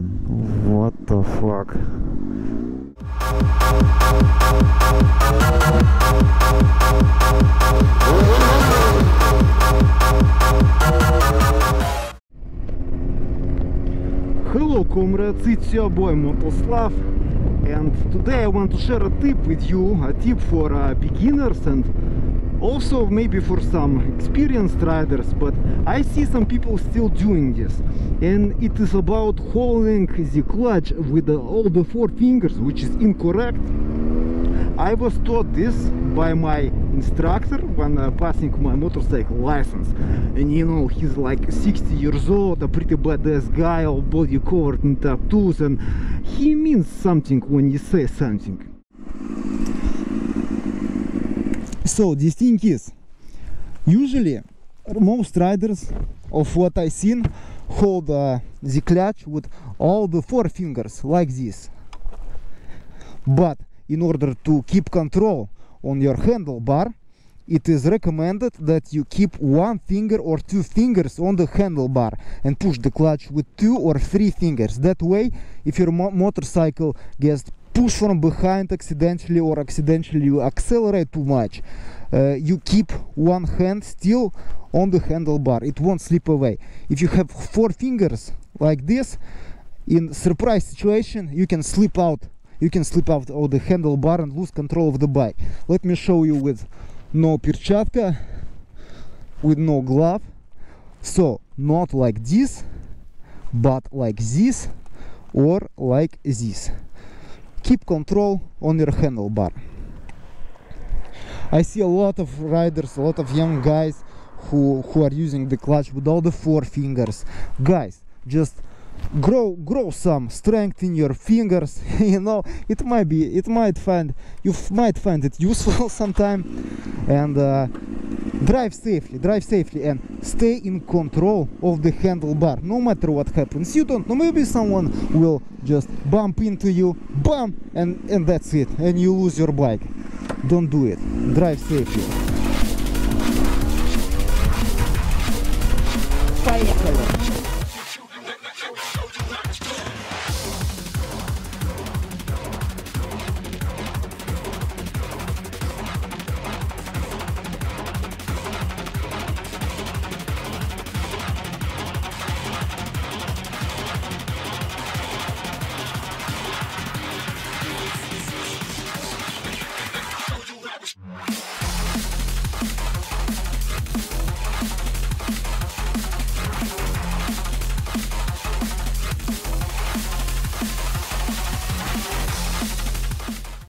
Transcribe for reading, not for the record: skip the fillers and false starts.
man. What the fuck? Hello comrades, it's your boy Motoslav, and today I want to share a tip with you, a tip for beginners and also maybe for some experienced riders, but I see some people still doing this, and it is about holding the clutch with all the four fingers, which is incorrect. I was taught this by my instructor when passing my motorcycle license, and you know, he's like 60 years old, a pretty badass guy, all body covered in tattoos, and he means something when he says something. So the thing is, usually most riders of what I seen hold the clutch with all the four fingers like this, but in order to keep control on your handlebar, it is recommended that you keep one finger or two fingers on the handlebar and push the clutch with two or three fingers. That way, if your motorcycle gets pushed from behind accidentally or accidentally you accelerate too much, you keep one hand still on the handlebar. It won't slip away. If you have four fingers like this, in surprise situation, you can slip out. You can slip out of the handlebar and lose control of the bike. Let me show you with no perchatka, with no glove. So not like this, but like this or like this. Keep control on your handlebar. I see a lot of riders, a lot of young guys who are using the clutch with all the four fingers. Guys, just grow some strength in your fingers. You know, you might find it useful sometime, and drive safely and stay in control of the handlebar no matter what happens. You don't know, maybe someone will just bump into you, bam, and that's it, and you lose your bike. Don't do it. Drive safely.